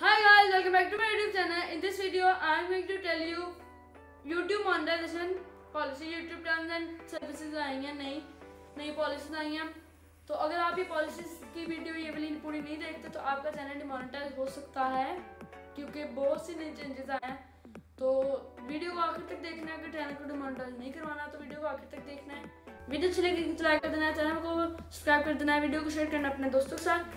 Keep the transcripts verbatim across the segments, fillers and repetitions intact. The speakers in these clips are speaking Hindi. Hi guys, welcome back to my YouTube channel. In this video, I am going to tell you YouTube monetization policy, YouTube terms and services आएंगे या नहीं, नई policies आएंगी हैं. तो अगर आप ये policies की वीडियो ये वाली पूरी नहीं देखते तो आपका चैनल डिमोनेटाइज हो सकता है क्योंकि बहुत सी नई चेंजेस आए हैं. तो वीडियो को आखिर तक देखना है. अगर चैनल को डिमोनेटाइज नहीं करवाना तो वीडियो को आखिर तक देखना है. वीडियो अच्छी लगी तो लाइक कर देना है, चैनल को सब्सक्राइब कर देना है, वीडियो को शेयर करना अपने दोस्तों के साथ,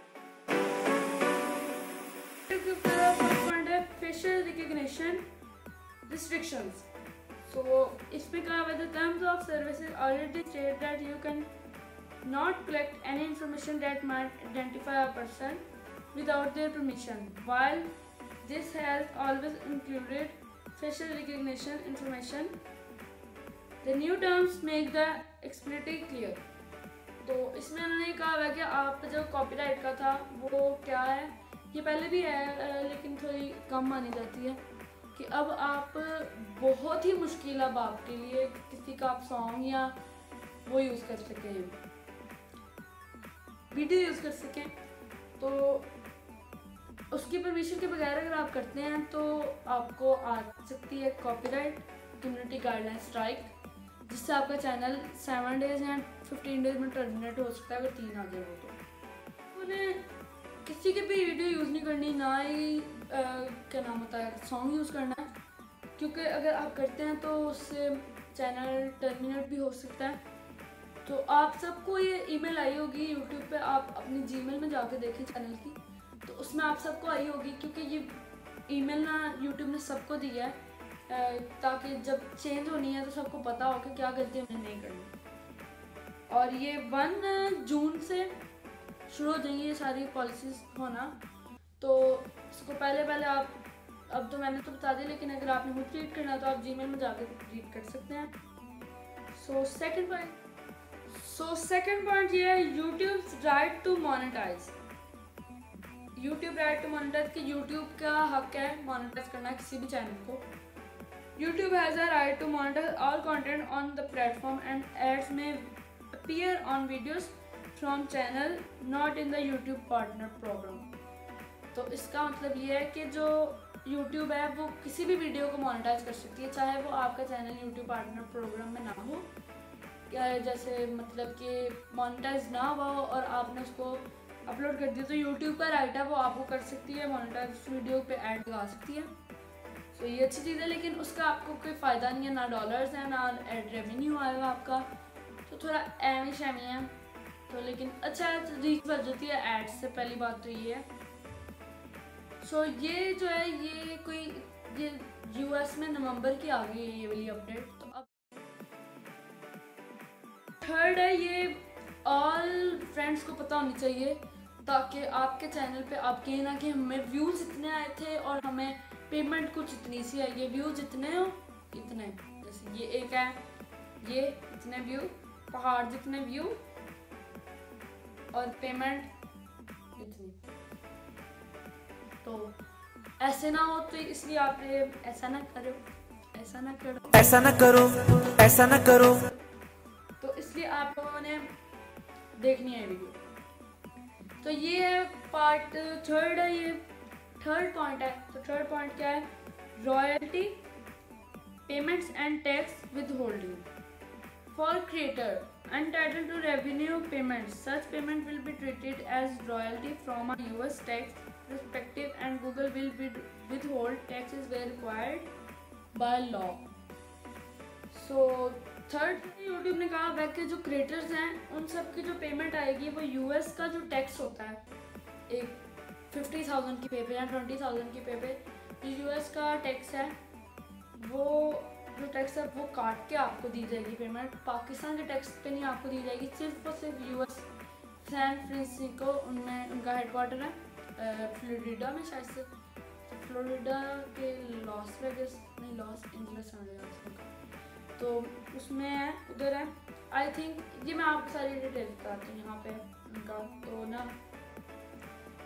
Facial recognition restrictions. So, इसमें कहा हुआ है the terms of services already state that you can not collect any information that might identify a person without their permission. While this has always included facial recognition information, the new terms make the explicitly clear. तो इसमें उन्होंने कहा हुआ है कि आप जो copyright का था वो क्या है. ये पहले भी है लेकिन थोड़ी कम मानी जाती है कि अब आप बहुत ही मुश्किल अब आपके लिए किसी का आप सॉन्ग या वो यूज़ कर सकें, वीडियो यूज़ कर सकें. तो उसकी परमिशन के बगैर अगर आप करते हैं तो आपको आ सकती है कॉपीराइट कम्युनिटी गाइडलाइन स्ट्राइक, जिससे आपका चैनल सेवन डेज या फिफ्टीन डेज में टर्मिनेट हो सकता है अगर तीन आगे हो तो. उन्हें किसी के भी वीडियो यूज़ नहीं करनी, ना ही क्या नाम होता है सॉन्ग यूज़ करना है, क्योंकि अगर आप करते हैं तो उससे चैनल टर्मिनेट भी हो सकता है. तो आप सबको ये ईमेल आई होगी यूट्यूब पे, आप अपनी जीमेल में जाके देखें चैनल की, तो उसमें आप सबको आई होगी क्योंकि ये ईमेल ना यूट्यूब ने सबको दिया है ताकि जब चेंज होनी है तो सबको पता हो कि क्या गलती हमने नहीं करनी. और ये वन जून से शुरू हो जाएंगी ये सारी पॉलिसीज़ होना. तो इसको पहले पहले आप अब तो मैंने तो बता दिया, लेकिन अगर आपने मुझे रीड करना तो आप जीमेल में जाकर रीड कर सकते हैं. So second point so second point ये है YouTube's right to monetize. YouTube right to monetise कि यूट्यूब का हक है मोनेटाइज करना किसी भी चैनल को. YouTube has a right to monetise all content on the platform and ads may appear on videos from channel not in the YouTube partner program. तो इसका मतलब ये है कि जो यूट्यूब है वो किसी भी वीडियो को मोनेटाइज कर सकती है, चाहे वो आपका चैनल यूट्यूब पार्टनर प्रोग्राम में ना हो, या जैसे मतलब कि मोनेटाइज ना हुआ हो और आपने उसको अपलोड कर दिया तो यूट्यूब का राइट है वो आपको कर सकती है मोनेटाइज, उस वीडियो पे ऐड लगा सकती है. तो ये अच्छी चीज़ है, लेकिन उसका आपको कोई फ़ायदा नहीं है, ना डॉलर्स है ना एड रेवेन्यू आएगा आपका, तो थोड़ा ऐमी शैमी है. तो लेकिन अच्छा रीच बढ़ जाती है एड्स से, पहली बात तो ये है. सो so, ये जो है ये कोई ये यूएस में नवंबर की आ गई है ये वाली अपडेट. तो अब थर्ड है ये ऑल फ्रेंड्स को पता होनी चाहिए ताकि आपके चैनल पे आप कहें ना कि हमें व्यूज़ इतने आए थे और हमें पेमेंट कुछ इतनी सी आई, ये व्यूज़ इतने हो इतने, जैसे ये एक है ये इतने व्यू, पहाड़ जितने व्यू और पेमेंट इतनी. तो ऐसे ना हो, तो इसलिए आप ऐसा ना करो ऐसा ना करो ऐसा ना करो ऐसा ना करो तो इसलिए आप लोगों ने देखनी है वीडियो. तो ये है पार्ट थर्ड है, ये थर्ड पॉइंट है. तो थर्ड पॉइंट क्या है, royalty payments and tax withholding for creator entitled to revenue payments. Such payment will be treated as royalty from a U S tax perspective, and Google will be withhold taxes where required by law. So third, YouTube ने कहा है कि जो creators हैं उन सब की जो payment आएगी वो U S का जो tax होता है, एक फिफ्टी थाउजेंड की पे पे या ट्वेंटी थाउजेंड की पे पे U S का tax है, वो जो टैक्स है वो काट के आपको दी जाएगी पेमेंट. पाकिस्तान के टैक्स पे नहीं आपको दी जाएगी, सिर्फ और सिर्फ यूएस सैन फ्रांसिस्को उनमें उनका हेडक्वार्टर है फ्लोरिडा में, शायद से फ्लोरिडा के लॉस वेगस में एंड लॉस एंजल्स में जाते हैं, तो उसमें है उधर है आई थिंक। ये मैं आपको सारी डिटेल बताती हूँ यहाँ पे उनका। तो ना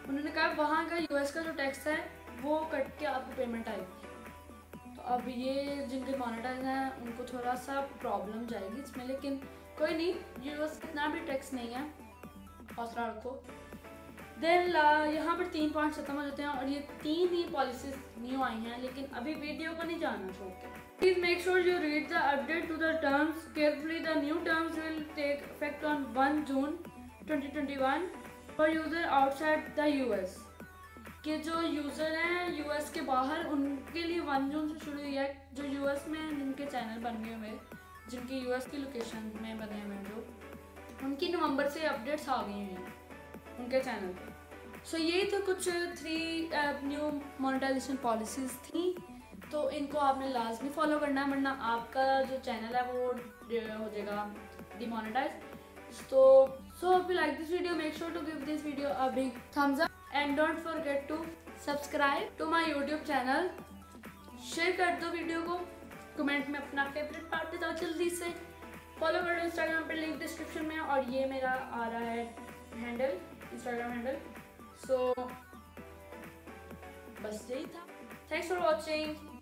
उन्होंने कहा वहाँ का यूएस का जो टैक्स है वो कट के आपको पेमेंट आएगी। तो अब ये जिनके मोनेटाइज हैं उनको थोड़ा सा प्रॉब्लम जाएगी इसमें, लेकिन कोई नहीं, यूएस इतना भी टैक्स नहीं है, हौसला रखो। देन यहाँ पर तीन पॉइंट खत्म हो जाते हैं और ये तीन ही पॉलिसीज न्यू आई हैं, लेकिन अभी वीडियो को नहीं जाना छोड़ते। Please make sure you read the update to the terms carefully. The new terms will take effect on one June twenty twenty one for user outside the US. के जो यूज़र हैं यूएस के बाहर उनके लिए वन जून से शुरू हुई है। जो यूएस में जिनके चैनल बने हुए, जिनके यूएस की लोकेशन में बने हुए हैं, जो उनकी नवंबर से अपडेट्स आ गई हैं उनके चैनल पे। सो so, यही तो कुछ थ्री न्यू मोनेटाइजेशन पॉलिसीज़ थी, तो इनको आपने लाजमी फॉलो करना है, वरना आपका जो चैनल है वो हो जाएगा डिमोनेटाइज। तो so if you like this video make sure to give this video a big thumbs up and don't forget to subscribe to my YouTube channel. Share कर दो वीडियो को, कमेंट में अपना फेवरेट पार्ट बताओ जल्दी से। फॉलो कर लो इंस्टाग्राम पर, लिंक डिस्क्रिप्शन में, और ये मेरा आ रहा है handle, Instagram handle. So so, बस यही था। Thanks for watching.